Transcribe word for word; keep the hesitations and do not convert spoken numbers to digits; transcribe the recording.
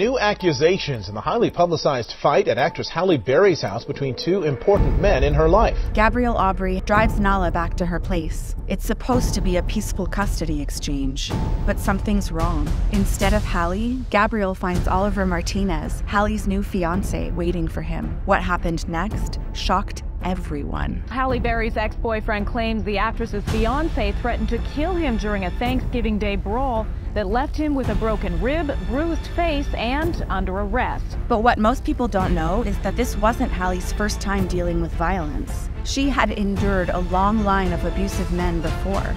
New accusations in the highly publicized fight at actress Halle Berry's house between two important men in her life. Gabriel Aubrey drives Nala back to her place. It's supposed to be a peaceful custody exchange, but something's wrong. Instead of Halle, Gabriel finds Oliver Martinez, Halle's new fiancé, waiting for him. What happened next shocked everyone. Halle Berry's ex-boyfriend claims the actress's fiancé threatened to kill him during a Thanksgiving Day brawl that left him with a broken rib, bruised face, and under arrest. But what most people don't know is that this wasn't Halle's first time dealing with violence. She had endured a long line of abusive men before.